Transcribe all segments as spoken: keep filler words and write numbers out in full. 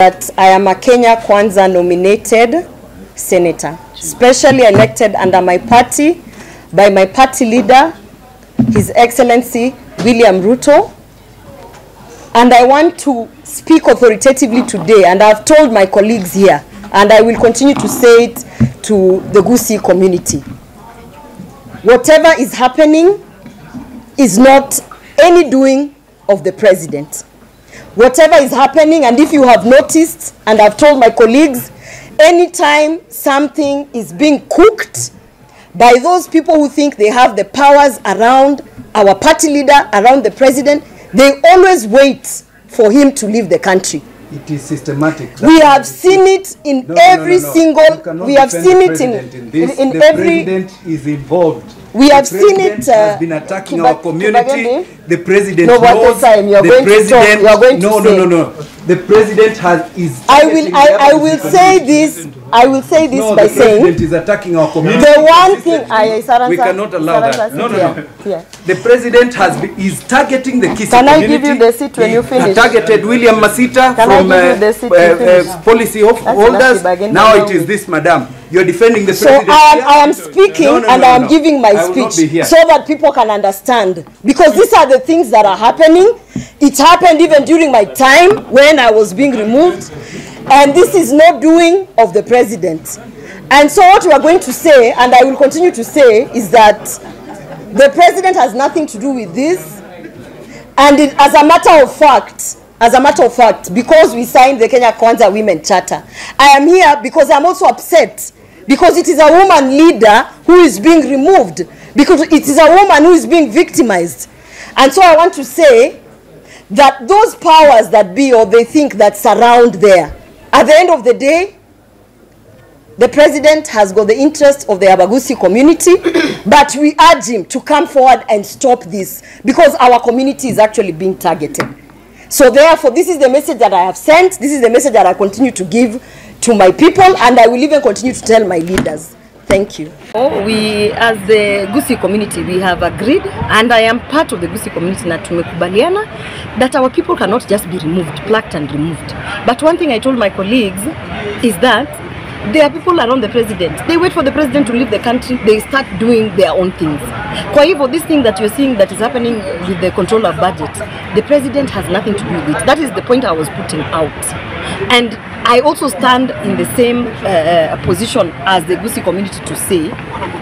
That I am a Kenya Kwanzaa nominated senator, specially elected under my party by my party leader, His Excellency William Ruto. And I want to speak authoritatively today, and I've told my colleagues here, and I will continue to say it to the Gusii community. Whatever is happening is not any doing of the president. Whatever is happening, and if you have noticed, and I've told my colleagues, anytime something is being cooked by those people who think they have the powers around our party leader, around the president, they always wait for him to leave the country. It is systematic. We have seen it in no, every no, no, no. single. We have seen it in in, this. in the every. The president is involved. We have seen it. Uh, has been attacking our community. The president no, knows. Time. You are the going president. To talk, you are going no, to no, no, no. The president has is. I will. I, I will say this. I will say this no, by the saying. The president is attacking our community. The one thing I Saransa, we cannot allow Saransa, that. Saransa, no, no, no. Yeah. The president has been, is targeting the Kisii Can community. I give you the seat when he you finish? Targeted William Masita Can from uh, uh, uh, policy holders. Now it is this, madam. You're defending the so president. So I, I am speaking no, no, no, and no, no, I am no. giving my speech so that people can understand. Because these are the things that are happening. It happened even during my time when I was being removed. And this is no doing of the president. And so what we are going to say, and I will continue to say, is that the president has nothing to do with this. And it, as a matter of fact, as a matter of fact, because we signed the Kenya Kwanzaa Women Charter, I am here because I'm also upset because it is a woman leader who is being removed, because it is a woman who is being victimized. And so I want to say that those powers that be, or they think that surround there, at the end of the day, the president has got the interest of the Abagusii community, but we urge him to come forward and stop this because our community is actually being targeted. So therefore, this is the message that I have sent. This is the message that I continue to give to my people, and I will even continue to tell my leaders. Thank you. We, as the Gusii community, we have agreed, and I am part of the Gusii community, na tumekubaliana that our people cannot just be removed, plucked and removed. But one thing I told my colleagues is that there are people around the president. They wait for the president to leave the country. They start doing their own things. Kwa hivyo, this thing that you're seeing that is happening with the control of budget, the president has nothing to do with it. That is the point I was putting out. And I also stand in the same uh, position as the Gusii community to say,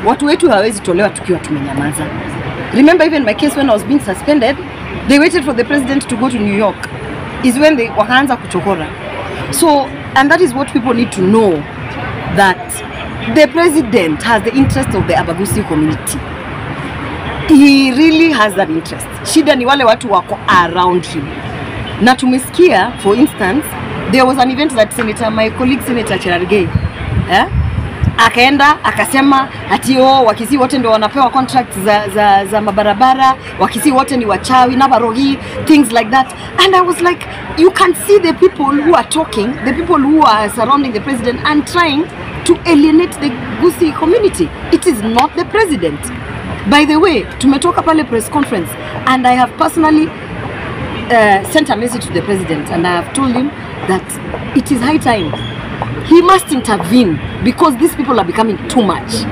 watu wetu hawezi tolewa tukiwa tumenyamaza. Remember even my case when I was being suspended, they waited for the president to go to New York. Is when they wakaanza kuchokora. So, and that is what people need to know. That the president has the interest of the Abagusii community. He really has that interest. Shida ni wale watu wako around him. Na tumesikia, for instance, there was an event that Senator, my colleague Senator Cherigei, eh? Akaenda, akasema, atio, wakisi wote ndo wanapewa contracts za, za, za mabarabara, wakisi wote ni wachawi, nabarogi, things like that. And I was like, you can see the people who are talking, the people who are surrounding the president and trying to alienate the Gusii community. It is not the president. By the way, tumetoka pale press conference, and I have personally uh, sent a message to the president, and I have told him that it is high time. He must intervene because these people are becoming too much.